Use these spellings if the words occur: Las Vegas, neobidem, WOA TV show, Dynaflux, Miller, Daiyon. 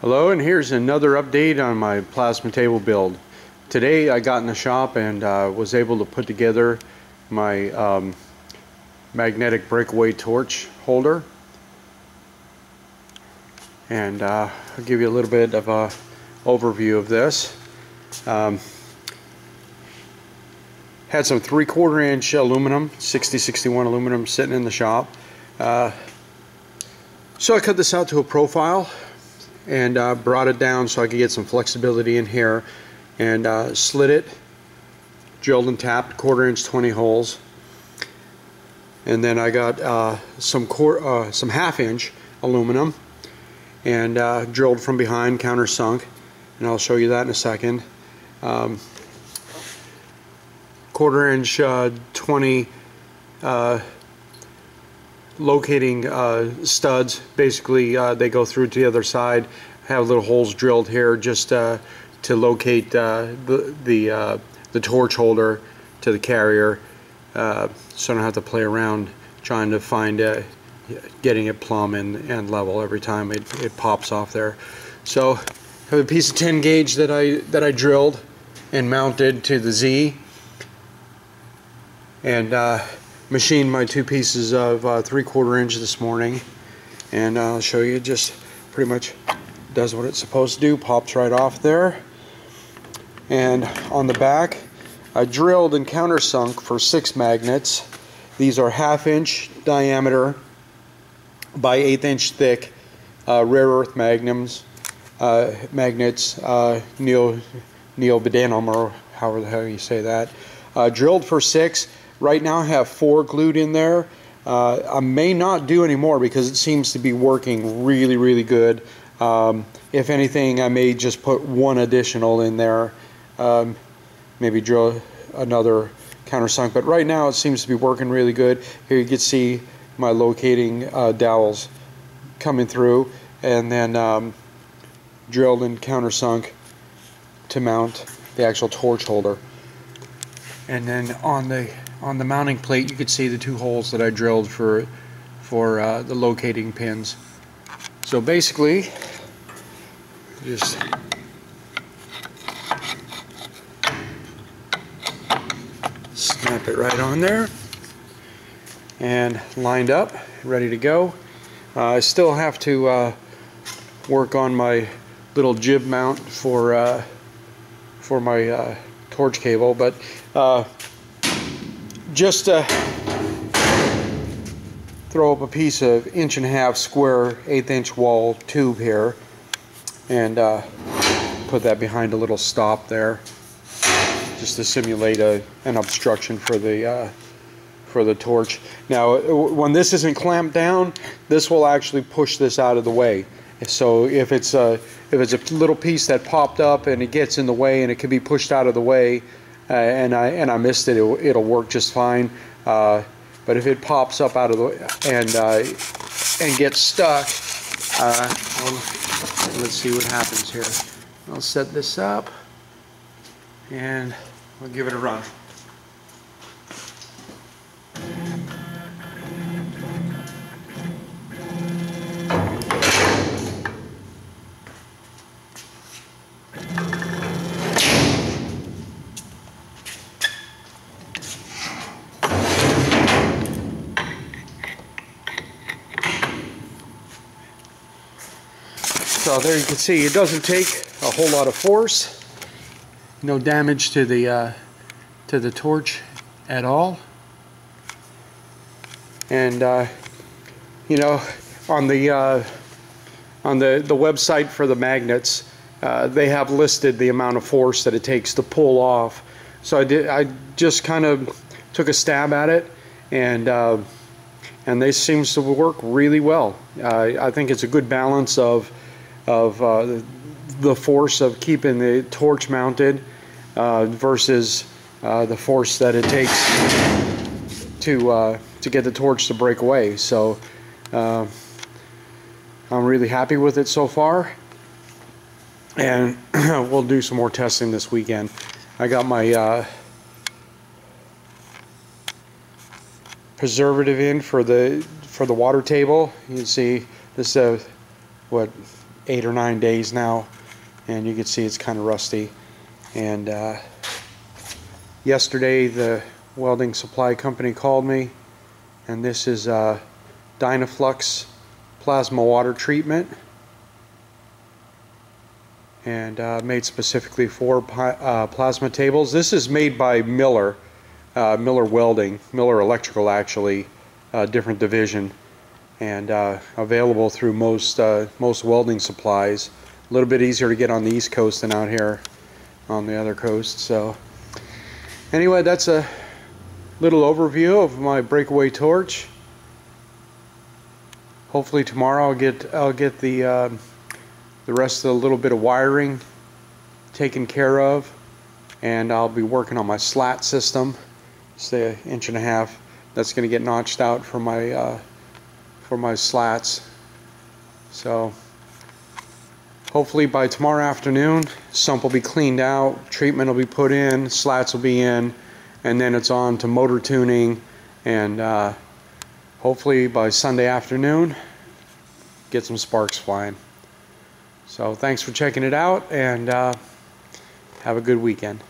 Hello, and here's another update on my plasma table build. Today I got in the shop and was able to put together my magnetic breakaway torch holder. And I'll give you a little bit of an overview of this. Had some 3/4 inch aluminum, 6061 aluminum sitting in the shop. So I cut this out to a profile and brought it down so I could get some flexibility in here, and slid it, drilled and tapped 1/4 inch 20 holes, and then I got some 1/2 inch aluminum and drilled from behind, countersunk, and I'll show you that in a second. 1/4 inch 20 locating studs, basically they go through to the other side, have little holes drilled here just to locate the torch holder to the carrier, so I don't have to play around trying to find getting it plumb and level every time it pops off there. So I have a piece of 10 gauge that I drilled and mounted to the Z, and machined my two pieces of 3/4 inch this morning, and I'll show you. Just pretty much does what it's supposed to do, pops right off there. And on the back I drilled and countersunk for 6 magnets. These are 1/2 inch diameter by 1/8 inch thick rare earth magnets, neobidem, or however the hell you say that. Drilled for 6. Right now I have 4 glued in there. I may not do any more because it seems to be working really, really good. If anything, I may just put 1 additional in there, maybe drill another countersunk, but right now it seems to be working really good. Here you can see my locating dowels coming through, and then drilled and countersunk to mount the actual torch holder. And then on the mounting plate you could see the 2 holes that I drilled for the locating pins. So basically just snap it right on there and lined up, ready to go. I still have to work on my little jib mount for my torch cable, but just throw up a piece of 1.5 inch square 1/8 inch wall tube here, and put that behind a little stop there, just to simulate an obstruction for the torch. Now, when this isn't clamped down, this will actually push this out of the way. So if it's a little piece that popped up and it gets in the way and it can be pushed out of the way, and I missed it, it'll work just fine. But if it pops up out of the way and gets stuck, let's see what happens here. I'll set this up and we'll give it a run. So there you can see it doesn't take a whole lot of force, no damage to the torch at all. And you know, on the website for the magnets, they have listed the amount of force that it takes to pull off. So I just kind of took a stab at it, and this seems to work really well. I think it's a good balance of the force of keeping the torch mounted versus the force that it takes to get the torch to break away. So I'm really happy with it so far, and we'll do some more testing this weekend. I got my preservative in for the water table. You can see this is what, 8 or 9 days now, and you can see it's kind of rusty. And yesterday the welding supply company called me, and this is Dynaflux plasma water treatment, and made specifically for plasma tables. This is made by Miller, Miller Welding, Miller Electrical, actually, different division, and available through most welding supplies. A little bit easier to get on the East Coast than out here on the other coast. So anyway, that's a little overview of my breakaway torch. Hopefully tomorrow I'll get the rest of the little bit of wiring taken care of, and I'll be working on my slat system. It's an 1.5 inches. That's going to get notched out for my slats. So hopefully by tomorrow afternoon, sump will be cleaned out, treatment will be put in, slats will be in, and then it's on to motor tuning. And hopefully by Sunday afternoon, get some sparks flying. So thanks for checking it out, and have a good weekend.